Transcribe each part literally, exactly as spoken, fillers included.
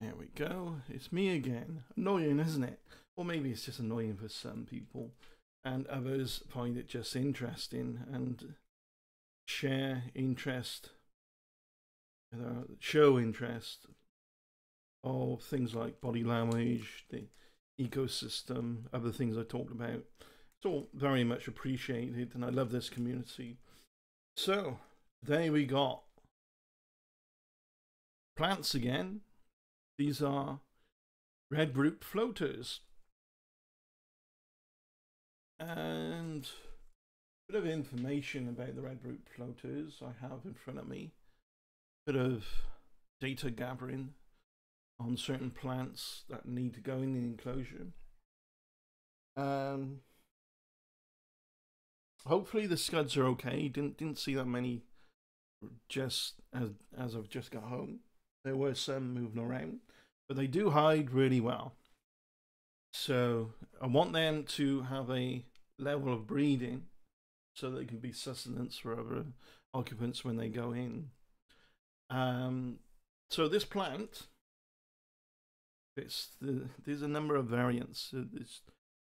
There we go. It's me again. Annoying, isn't it? Or maybe it's just annoying for some people, and others find it just interesting and share interest, show interest of things like body language, the ecosystem, other things I talked about. It's all very much appreciated, and I love this community. So today we got plants again. These are red root floaters. And a bit of information about the red root floaters I have in front of me. A bit of data gathering on certain plants that need to go in the enclosure. Um, hopefully the scuds are okay. Didn't didn't see that many just as as I've just got home. There were some moving around, but they do hide really well. So I want them to have a level of breeding so they can be sustenance for other occupants when they go in. Um, so this plant, it's the, there's a number of variants. So this,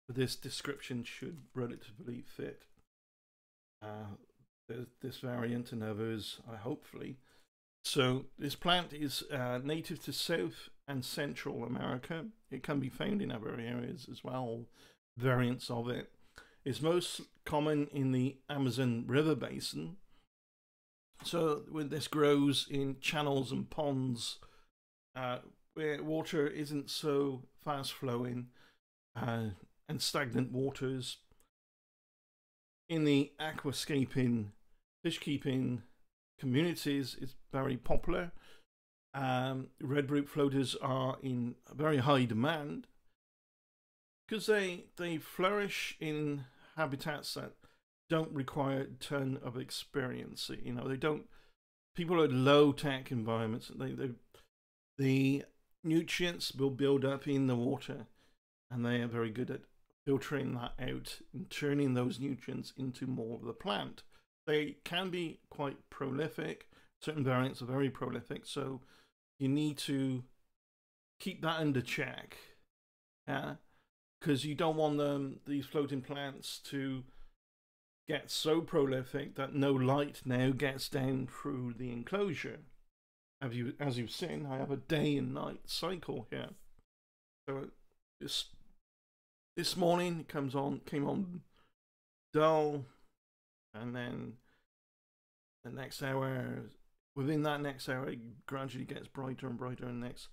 this description should relatively fit uh, this variant and others, uh, hopefully. So this plant is uh, native to South and Central America. It can be found in other areas as well, variants of it. It's most common in the Amazon River Basin. So this grows in channels and ponds uh, where water isn't so fast flowing uh, and stagnant waters. In the aquascaping, fish keeping communities, it's very popular. Um, red root floaters are in very high demand because they they flourish in habitats that don't require a ton of experience. You know, they don't. People are low tech environments. They they the nutrients will build up in the water, and they are very good at filtering that out and turning those nutrients into more of the plant. They can be quite prolific. Certain variants are very prolific, so you need to keep that under check, yeah, because you don't want them, these floating plants, to get so prolific that no light now gets down through the enclosure. As you as you've seen, I have a day and night cycle here. So this this morning it comes on came on dull. And then the next hour, within that next hour, it gradually gets brighter and brighter. And next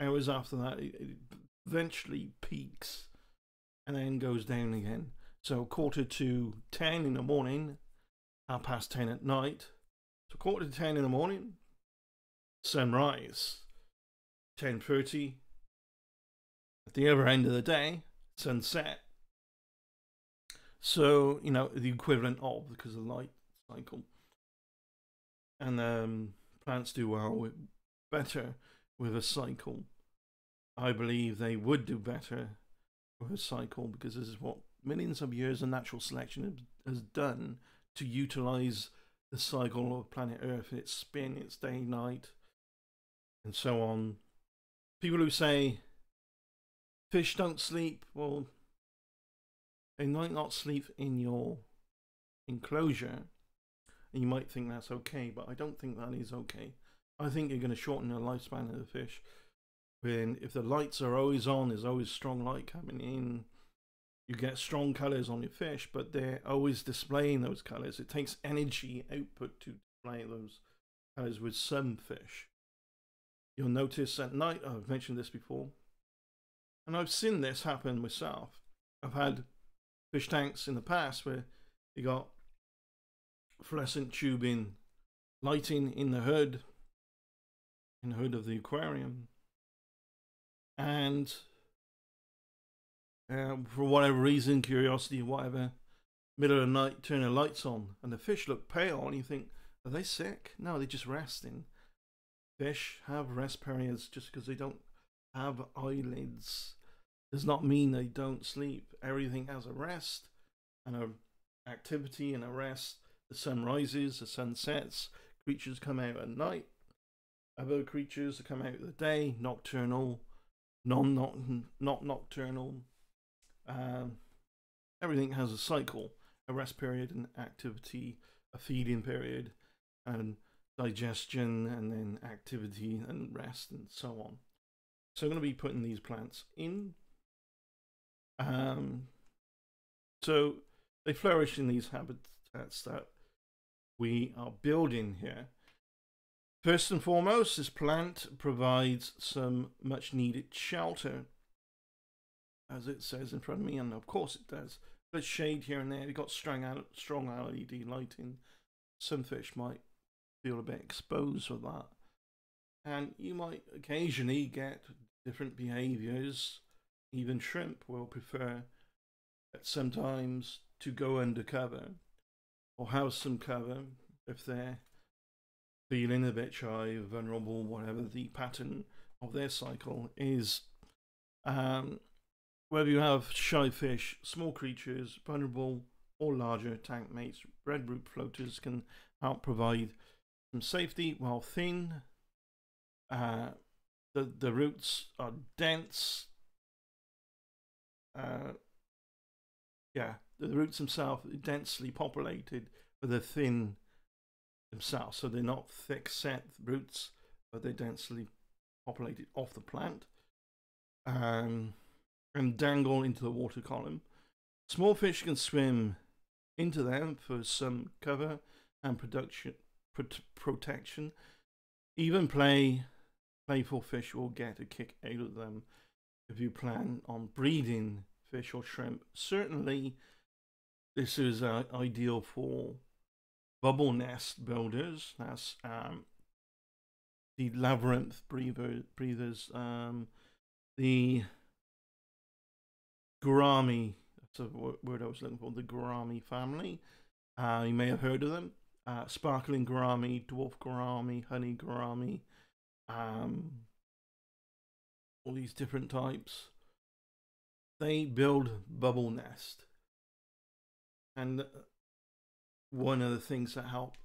hours after that, it eventually peaks and then goes down again. So quarter to ten in the morning, half past ten at night. So quarter to ten in the morning, sunrise. ten thirty at the other end of the day, sunset. So, you know, the equivalent of, because of the light cycle. And um, plants do well, with, better with a cycle. I believe they would do better with a cycle because this is what millions of years of natural selection has done to utilize the cycle of planet Earth, its spin, its day, night, and so on. People who say fish don't sleep, well, they might not sleep in your enclosure, and you might think that's okay, but I don't think that is okay. I think you're going to shorten the lifespan of the fish when, if the lights are always on, there's always strong light coming in, you get strong colors on your fish, but they're always displaying those colors. It takes energy output to display those colors with some fish. You'll notice at night, oh, I've mentioned this before, and I've seen this happen myself. I've had fish tanks in the past where you got fluorescent tubing lighting in the hood, in the hood of the aquarium, and uh, for whatever reason, curiosity or whatever, middle of the night, turn the lights on, and the fish look pale, and you think, are they sick? No, they're just resting. Fish have rest periods. Just because they don't have eyelids does not mean they don't sleep. Everything has a rest and an activity and a rest. The sun rises, the sun sets, creatures come out at night. about creatures that come out of the day, nocturnal, non not not nocturnal. Um, everything has a cycle, a rest period, an activity, a feeding period, and digestion, and then activity and rest, and so on. So I'm going to be putting these plants in. Um, so they flourish in these habitats that we are building here. First and foremost, this plant provides some much needed shelter, as it says in front of me, and of course it does. But shade here and there, we've got strong, strong L E D lighting. Some fish might feel a bit exposed with that. And you might occasionally get different behaviors. Even shrimp will prefer at sometimes to go undercover or have some cover if they're feeling a bit shy, vulnerable, whatever the pattern of their cycle is. Um, whether you have shy fish, small creatures, vulnerable or larger tank mates, red root floaters can help provide some safety while thin. Uh, the, the roots are dense. Uh, yeah, the roots themselves are densely populated, but they're thin themselves. So they're not thick set roots, but they're densely populated off the plant. Um, and dangle into the water column. Small fish can swim into them for some cover and production pro protection. Even play playful fish will get a kick out of them if you plan on breeding fish or shrimp. Certainly this is uh, ideal for bubble nest builders. That's um, the labyrinth breather, breathers, um, the gourami, that's the word I was looking for, the gourami family. Uh, you may have heard of them. Uh, sparkling gourami, dwarf gourami, honey gourami, um, all these different types. They build bubble nest. And one of the things that help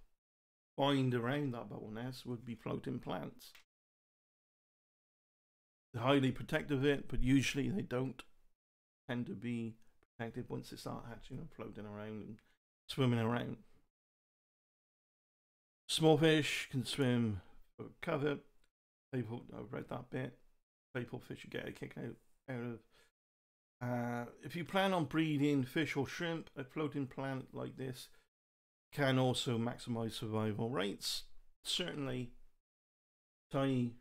bind around that bubble nest would be floating plants. They're highly protective of it, but usually they don't tend to be protected once they start hatching and floating around and swimming around. Small fish can swim for cover. Playful, I've read that bit. Playful fish get a kick out, out of. Uh, if you plan on breeding fish or shrimp, a floating plant like this can also maximize survival rates. Certainly, tiny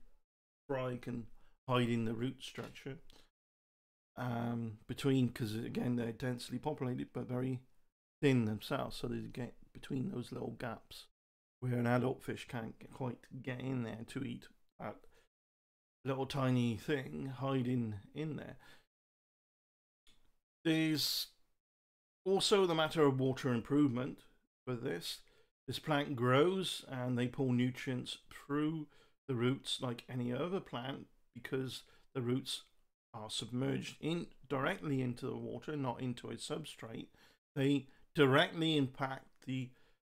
fry can hide in the root structure. Um, between, because again they're densely populated but very thin themselves, so they get between those little gaps where an adult fish can't get, quite get in there to eat that little tiny thing hiding in there. There's also the matter of water improvement for this. This plant grows and they pull nutrients through the roots like any other plant, because the roots are submerged in directly into the water, not into a substrate. They directly impact the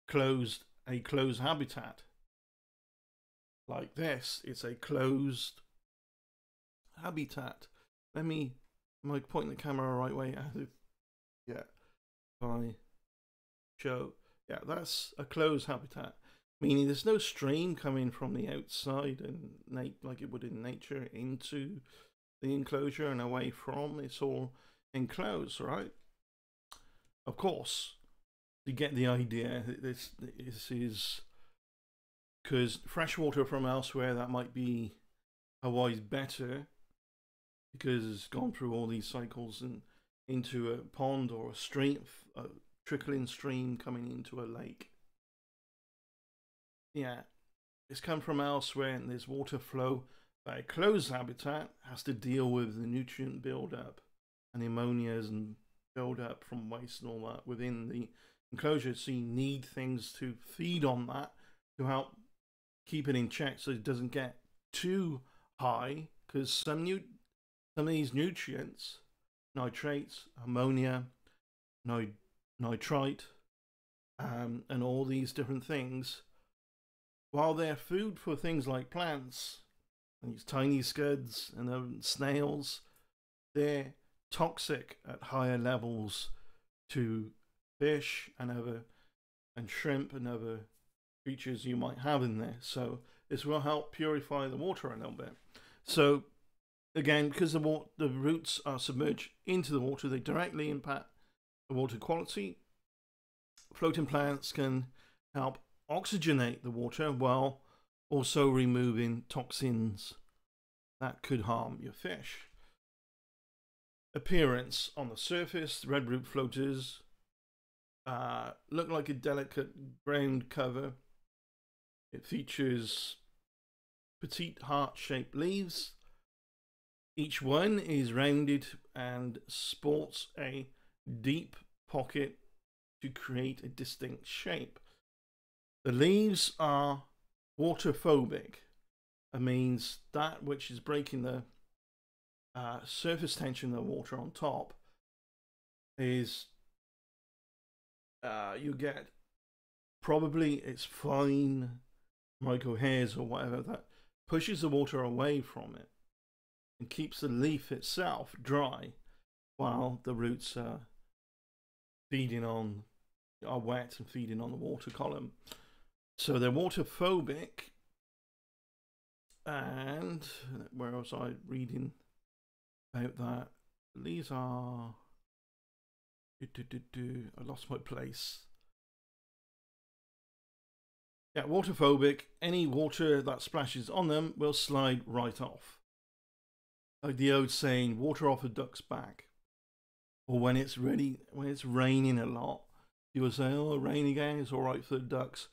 closed a closed habitat like this. It's a closed habitat. Let me am I pointing the camera the right way? Yeah, if I show, yeah, that's a closed habitat, meaning there's no stream coming from the outside and like it would in nature into the enclosure and away from. It's all enclosed, right? Of course, you get the idea that this, this is because fresh water from elsewhere that might be otherwise better, because it's gone through all these cycles and into a pond or a stream, a trickling stream coming into a lake. Yeah, it's come from elsewhere and there's water flow. But a closed habitat has to deal with the nutrient buildup and ammonias and buildup from waste and all that within the enclosure. So you need things to feed on that to help keep it in check so it doesn't get too high, because some, new, some of these nutrients, nitrates, ammonia, nit nitrite, um, and all these different things While they're food for things like plants, and these tiny scuds and snails, they're toxic at higher levels to fish and other and shrimp and other creatures you might have in there. So this will help purify the water a little bit. So again, because the water, the roots are submerged into the water, they directly impact the water quality. Floating plants can help oxygenate the water while also removing toxins that could harm your fish. Appearance on the surface, red root floaters uh, look like a delicate ground cover. It features petite heart-shaped leaves. Each one is rounded and sports a deep pocket to create a distinct shape. The leaves are waterphobic. It means that which is breaking the uh, surface tension of the water on top is uh, you get probably it's fine micro hairs or whatever that pushes the water away from it and keeps the leaf itself dry while the roots are feeding on are wet and feeding on the water column. So they're waterphobic. And where was I reading about that? These are do, do, do, do. I lost my place. Yeah, waterphobic. Any water that splashes on them will slide right off. Like the old saying, water off a duck's back. Or when it's really when it's raining a lot, you will say, "Oh, rain again, it's all right for the ducks."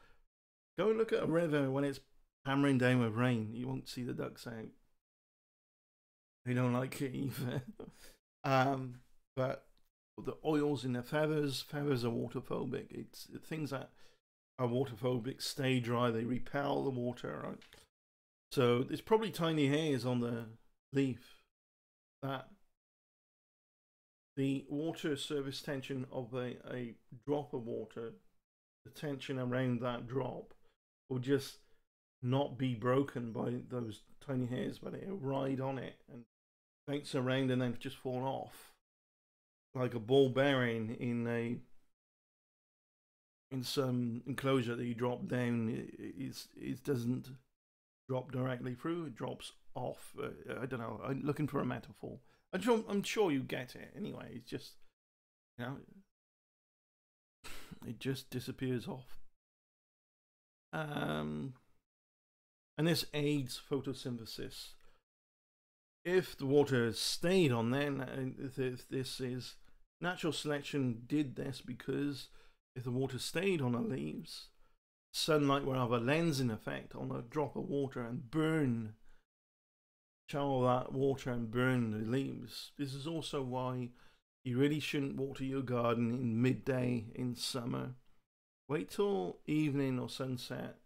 Go look at a river when it's hammering down with rain. You won't see the ducks out. They don't like it either. um, but the oils in their feathers, feathers are waterphobic. It's things that are waterphobic stay dry. They repel the water, right? So there's probably tiny hairs on the leaf that the water surface tension of a, a drop of water, the tension around that drop will just not be broken by those tiny hairs, but it'll ride on it and bounce around and then just fall off like a ball bearing in a in some enclosure that you drop down. It, it's, it doesn't drop directly through, it drops off. uh, I don't know, I'm looking for a metaphor. I'm sure, I'm sure you get it anyway. It's just, you know, it just disappears off. Um, and this aids photosynthesis. If the water stayed on then, if this is natural selection did this because if the water stayed on the leaves, sunlight will have a lensing effect on a drop of water and burn channel that water and burn the leaves. This is also why you really shouldn't water your garden in midday in summer. Wait till evening or sunset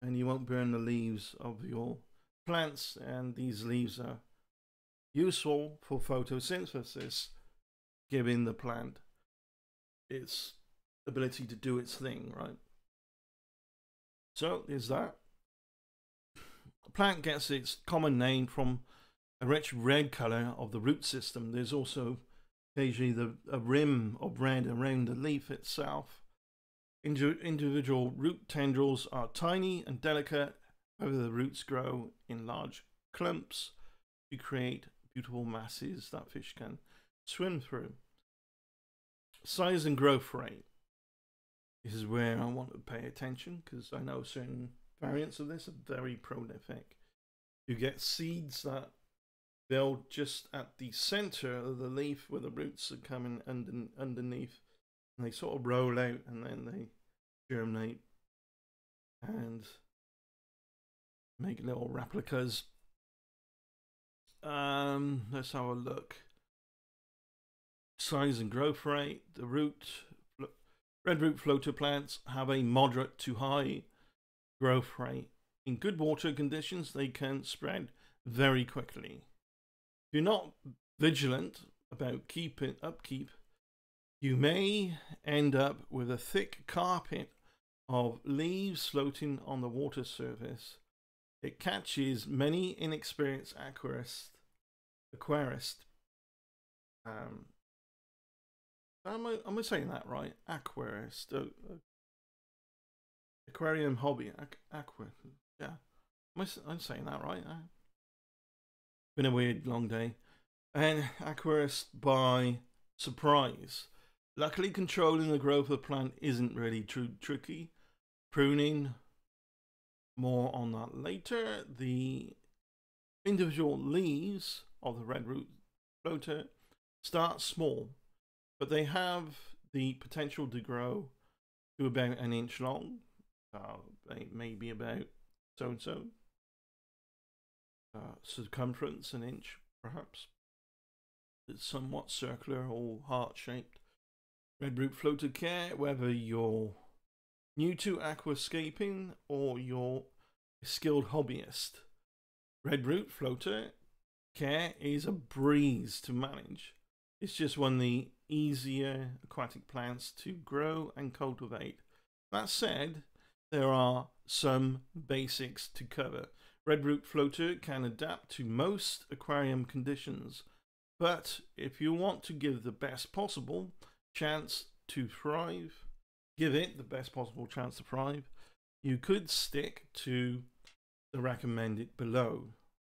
and you won't burn the leaves of your plants, and these leaves are useful for photosynthesis, giving the plant its ability to do its thing, right? So there's that. The plant gets its common name from a rich red color of the root system. There's also occasionally the, a rim of red around the leaf itself. Indi- individual root tendrils are tiny and delicate, however the roots grow in large clumps to create beautiful masses that fish can swim through. Size and growth rate. This is where I want to pay attention because I know certain variants of this are very prolific. You get seeds that build just at the center of the leaf where the roots are coming under, underneath, and they sort of roll out and then they germinate and make little replicas. Um, let's have a look. Size and growth rate. The root, red root floater plants have a moderate to high growth rate. In good water conditions, they can spread very quickly. If you're not vigilant about keeping upkeep, you may end up with a thick carpet of leaves floating on the water surface. It catches many inexperienced aquarists, aquarists. Um, am I, am I saying that right? Aquarist, uh, uh, aquarium hobby, aqu aqua. Yeah, am I, I'm saying that right? I, been a weird long day. And aquarist by surprise. Luckily, controlling the growth of the plant isn't really too tricky. Pruning, more on that later. The individual leaves of the red root floater start small, but they have the potential to grow to about an inch long. So they may be about so and so uh, circumference, an inch perhaps. It's somewhat circular or heart-shaped. Red root floater care, whether you're new to aquascaping or you're a skilled hobbyist. Red root floater care is a breeze to manage. It's just one of the easier aquatic plants to grow and cultivate. That said, there are some basics to cover. Red root floater can adapt to most aquarium conditions, but if you want to give the best possible chance to thrive, give it the best possible chance to thrive, you could stick to the recommended below,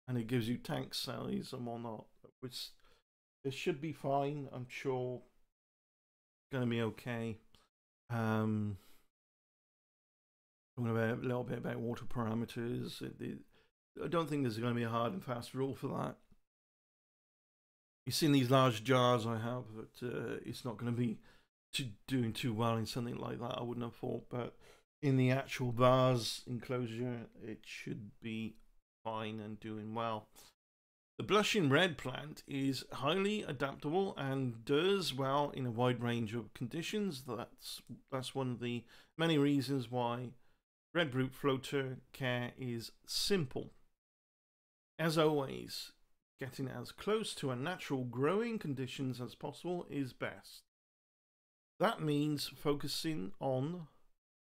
and it gives you tank size and whatnot, which it should be fine. I'm sure it's going to be okay. Um, talking about a little bit about water parameters, it, it, I don't think there's going to be a hard and fast rule for that. You've seen these large jars I have, but uh, it's not going to be too, doing too well in something like that, I wouldn't have thought. But in the actual vase enclosure, it should be fine and doing well. The blushing red plant is highly adaptable and does well in a wide range of conditions. That's, that's one of the many reasons why red root floater care is simple. As always, getting as close to a natural growing conditions as possible is best. That means focusing on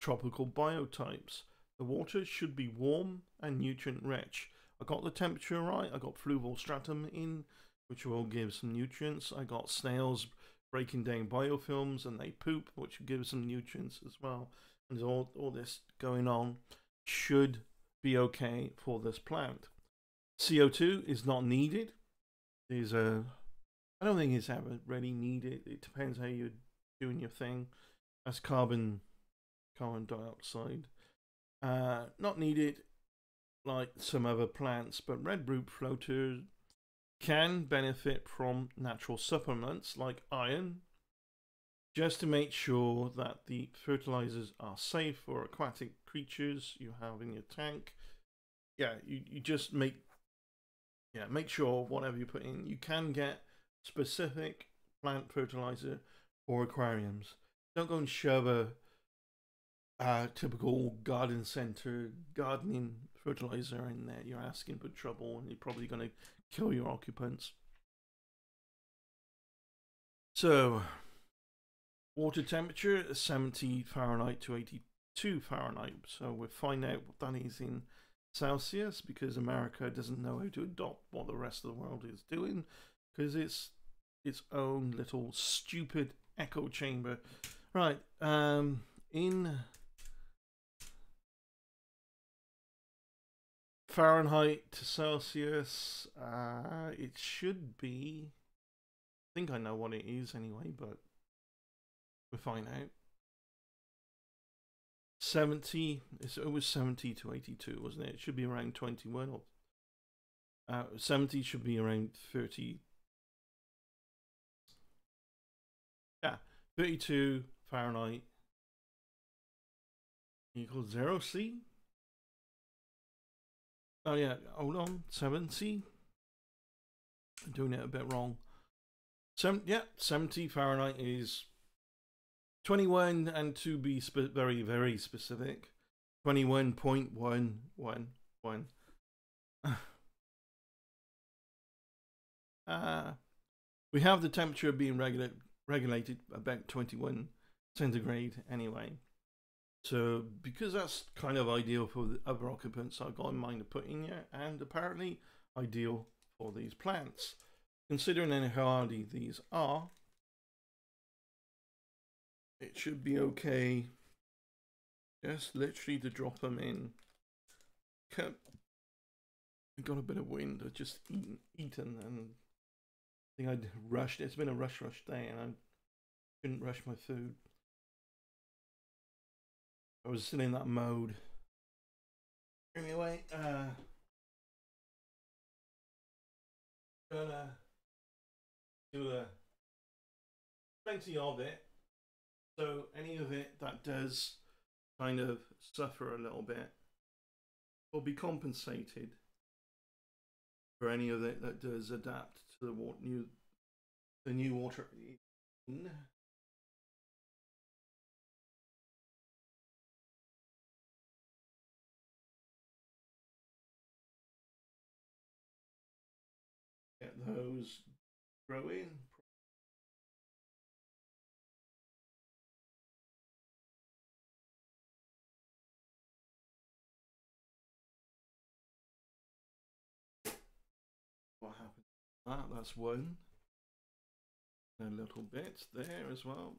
tropical biotypes. The water should be warm and nutrient rich. I got the temperature right. I got fluval stratum in, which will give some nutrients. I got snails breaking down biofilms and they poop, which gives some nutrients as well. And all, all this going on should be okay for this plant. C O two is not needed. There's a, I don't think it's ever really needed. It depends how you're doing your thing. That's carbon, carbon dioxide. Uh, not needed like some other plants, but red root floaters can benefit from natural supplements like iron, just to make sure that the fertilizers are safe for aquatic creatures you have in your tank. Yeah, you, you just make Yeah, make sure whatever you put in, you can get specific plant fertilizer for aquariums. Don't go and shove a, a typical garden center gardening fertilizer in there. You're asking for trouble and you're probably going to kill your occupants. So, water temperature is seventy Fahrenheit to eighty-two Fahrenheit. So we'll find out what that is in Celsius, because America doesn't know how to adopt what the rest of the world is doing, because it's its own little stupid echo chamber. Right, um, in Fahrenheit to Celsius, uh, it should be, I think I know what it is anyway, but we'll find out. seventy, it was seventy to eighty-two, wasn't it? It should be around twenty-one, or uh, seventy should be around thirty. Yeah, thirty-two Fahrenheit equals zero C. Oh yeah, hold on, seventy. I'm doing it a bit wrong. Seven, yeah, seventy Fahrenheit is twenty-one, and to be spe very, very specific, twenty-one point one one one. uh, we have the temperature being regula regulated about twenty-one centigrade anyway. So because that's kind of ideal for the other occupants, I've got in mind to put in here, and apparently ideal for these plants. Considering how hardy these are, it should be okay just literally to drop them in. I got a bit of wind. I've just eaten, eaten and I think I'd rushed. It's been a rush, rush day and I couldn't rush my food. I was still in that mode. Anyway, uh, gonna do a plenty of it. So any of it that does kind of suffer a little bit will be compensated for any of it that does adapt to the water, new, the new water. Get those growing. What happened to that? That's one. A little bit there as well.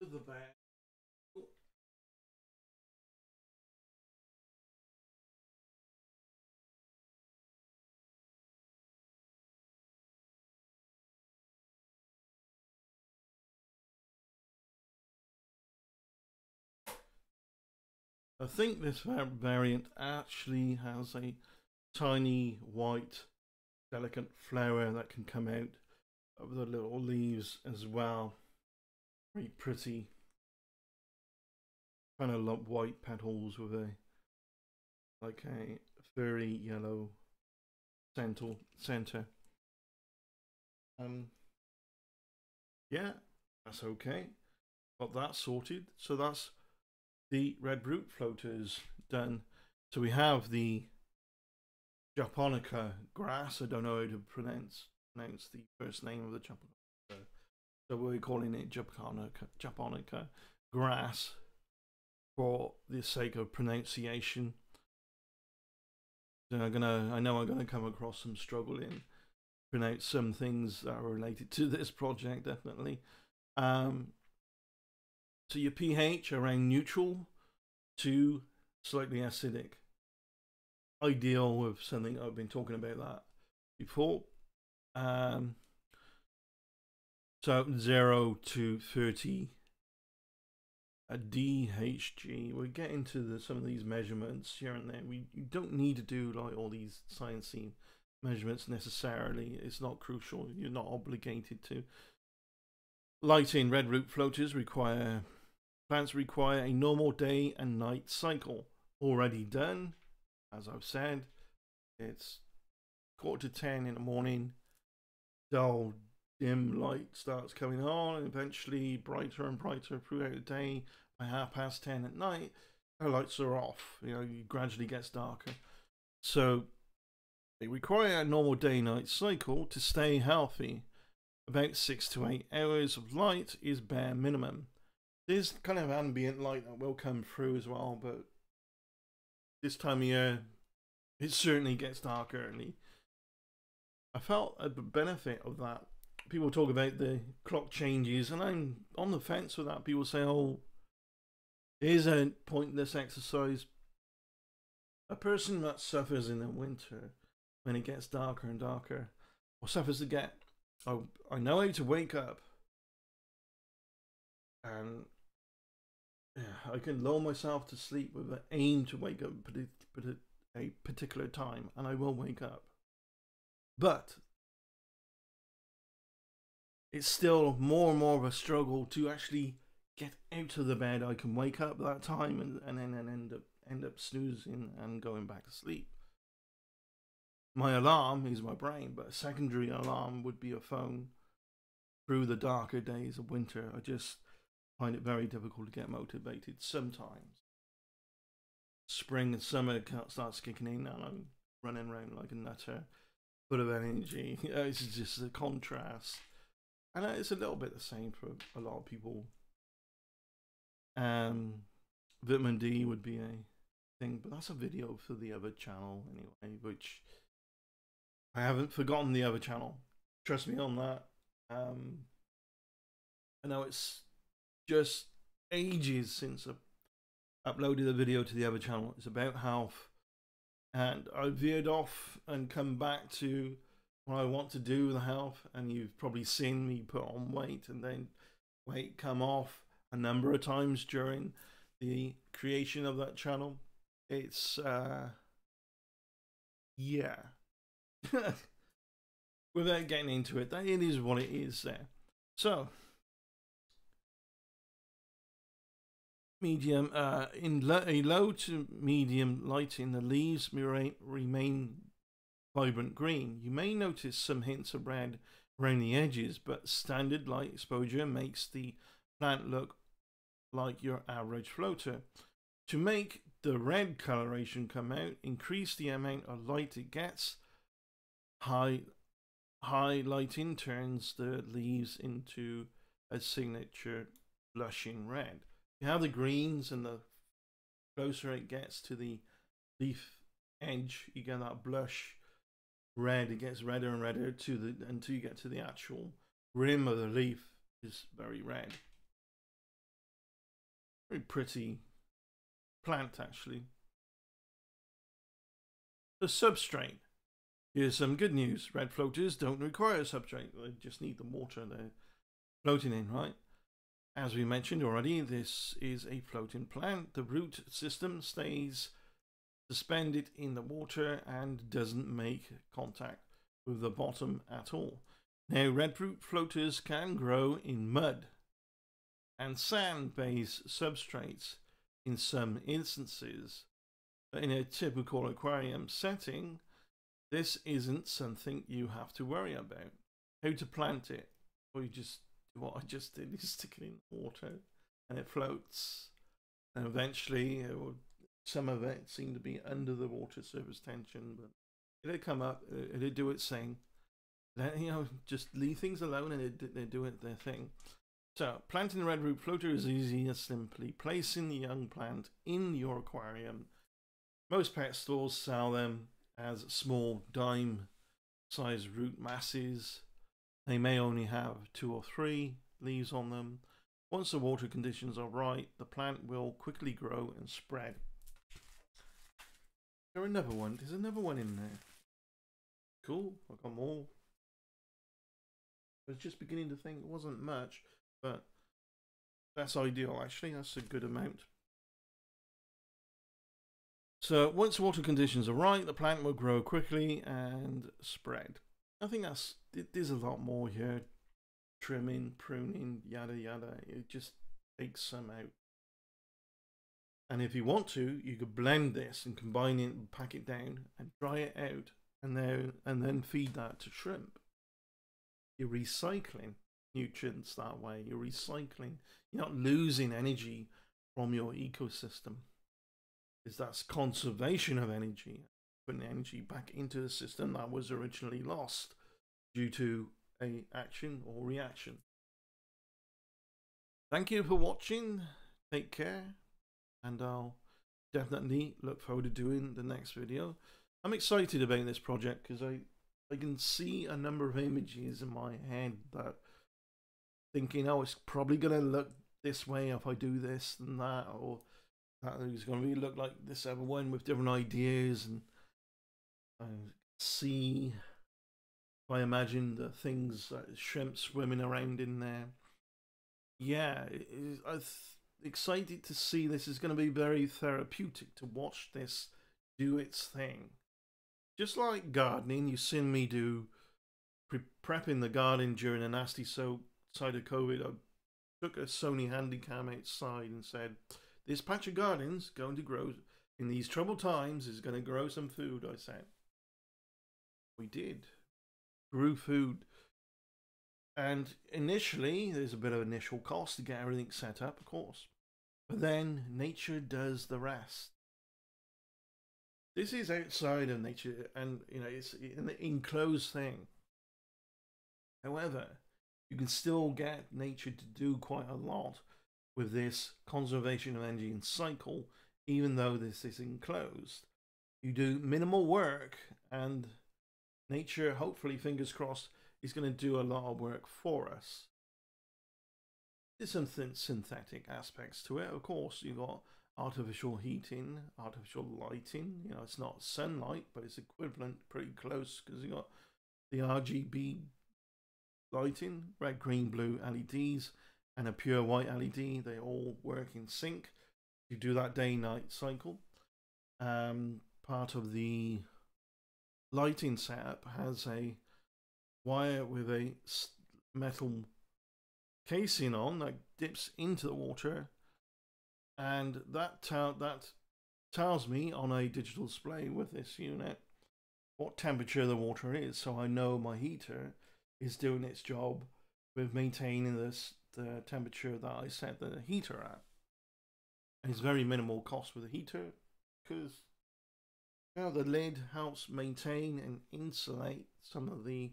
To the back. I think this variant actually has a tiny white delicate flower that can come out of the little leaves as well. Very pretty. Kind of like white petals with a like a furry yellow central center. Um yeah, that's okay. Got that sorted. So that's the red root floaters done. So we have the japonica grass. I don't know how to pronounce pronounce the first name of the japonica. So we're calling it japonica japonica grass for the sake of pronunciation. So I'm gonna. I know I'm gonna come across some struggle in pronounce some things that are related to this project. Definitely. Um, So your pH around neutral to slightly acidic. Ideal with something I've been talking about that before. Um, so zero to thirty at D H G. We'll get into the, some of these measurements here and there. We you don't need to do like all these sciencey measurements necessarily. It's not crucial. You're not obligated to. Lighting. Red root floaters require plants require a normal day and night cycle. Already done, as I've said. It's quarter to ten in the morning. Dull, dim light starts coming on, and eventually brighter and brighter throughout the day. By half past ten at night, the lights are off. You know, it gradually gets darker. So they require a normal day-night cycle to stay healthy. About six to eight hours of light is bare minimum. There's kind of ambient light that will come through as well, but this time of year, it certainly gets dark early. I felt the benefit of that. People talk about the clock changes, and I'm on the fence with that. People say, oh, here's a pointless exercise. A person that suffers in the winter when it gets darker and darker, or suffers to get I, I know how to wake up, and yeah, I can lull myself to sleep with an aim to wake up at a particular time, and I will wake up. But it's still more and more of a struggle to actually get out of the bed. I can wake up that time and, and then and end up end up snoozing and going back to sleep. My alarm is my brain, but a secondary alarm would be a phone through the darker days of winter. I just find it very difficult to get motivated sometimes. spring and summer starts kicking in and I'm running around like a nutter, full of energy. It's just the contrast. And it's a little bit the same for a lot of people. Um, vitamin D would be a thing, but that's a video for the other channel anyway, which I haven't forgotten the other channel. Trust me on that. Um, I know it's just ages since I uploaded a video to the other channel. It's about health. And I veered off and come back to what I want to do with the health. And you've probably seen me put on weight and then weight come off a number of times during the creation of that channel. It's, uh, yeah. Without getting into it, that it is what it is there. So, medium, uh, in lo a low to medium lighting, the leaves remain vibrant green. You may notice some hints of red around the edges, but standard light exposure makes the plant look like your average floater. To make the red coloration come out, increase the amount of light it gets. High, high lighting turns the leaves into a signature blushing red. You have the greens, and the closer it gets to the leaf edge, you get that blush red. It gets redder and redder to the until you get to the actual rim of the leaf, is very red. Very pretty plant, actually. The substrate. Here's some good news. Red floaters don't require a substrate. They just need the water they're floating in, right? As we mentioned already, this is a floating plant. The root system stays suspended in the water and doesn't make contact with the bottom at all. Now, red root floaters can grow in mud and sand-based substrates in some instances. But in a typical aquarium setting, this isn't something you have to worry about. How to plant it? Or you just do what I just did, is stick it in the water and it floats. And eventually, it will, some of it seemed to be under the water surface tension, but it'll come up, it'll do its thing. Let, you know, just leave things alone and it, they do it their thing. So, planting the red root floater is easy as simply placing the young plant in your aquarium. Most pet stores sell them as small dime-sized root masses. They may only have two or three leaves on them. Once the water conditions are right, the plant will quickly grow and spread. There's another one. There's another one in there. Cool. I got more. I was just beginning to think it wasn't much, but that's ideal. Actually, that's a good amount. So once water conditions are right, the plant will grow quickly and spread. I think that's, there's a lot more here. Trimming, pruning, yada yada. It just takes some out. And if you want to, you could blend this and combine it and pack it down and dry it out and then, and then feed that to shrimp. You're recycling nutrients that way. You're recycling. You're not losing energy from your ecosystem. Is that's conservation of energy, putting energy back into the system that was originally lost due to a action or reaction. Thank you for watching. Take care, and I'll definitely look forward to doing the next video. I'm excited about this project because I I can see a number of images in my head that thinking, oh, it's probably gonna look this way if I do this and that, or it's going to really look like this other one with different ideas, and I see, I imagine the things like shrimp swimming around in there. Yeah, it is, I'm excited to see this. Is going to be very therapeutic to watch this do its thing. Just like gardening, you've seen me do pre prepping the garden during a nasty so side of COVID. I took a Sony Handycam outside and said, this patch of garden's going to grow, in these troubled times, is going to grow some food, I said. We did. Grew food. And initially, there's a bit of initial cost to get everything set up, of course. But then, nature does the rest. This is outside of nature, and you know it's an enclosed thing. However, you can still get nature to do quite a lot with this conservation of energy and cycle, even though this is enclosed. You do minimal work, and nature, hopefully, fingers crossed, is going to do a lot of work for us. There's some thin synthetic aspects to it. Of course, you've got artificial heating, artificial lighting. You know, it's not sunlight, but it's equivalent, pretty close, because you've got the R G B lighting, red, green, blue L E Ds, and a pure white L E D. They all work in sync. You do that day-night cycle. Um, part of the lighting setup has a wire with a metal casing on that dips into the water, and that that tells me on a digital display with this unit what temperature the water is, so I know my heater is doing its job with maintaining this the temperature that I set the heater at. And it's very minimal cost with the heater, because now the lid helps maintain and insulate some of the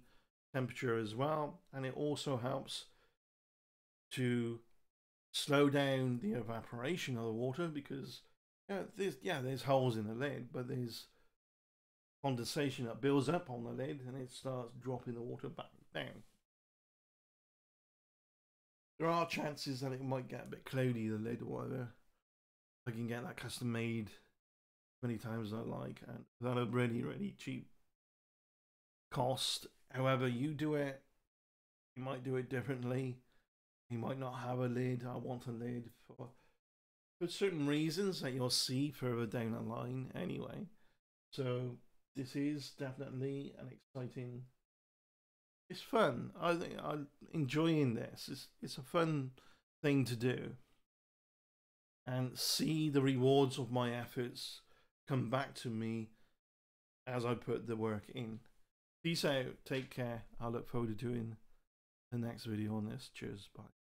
temperature as well, and it also helps to slow down the evaporation of the water, because you know, there's, yeah, there's holes in the lid, but there's condensation that builds up on the lid and it starts dropping the water back down. There are chances that it might get a bit cloudy, the lid or whatever. I can get that custom made many times as I like, and at a really, really cheap cost. However you do it, you might do it differently. You might not have a lid. I want a lid for, for certain reasons that you'll see further down the line anyway. So this is definitely an exciting, it's fun. I think I'm enjoying this. It's, it's a fun thing to do and see the rewards of my efforts come back to me as I put the work in. Peace out. Take care. I look forward to doing the next video on this. Cheers. Bye.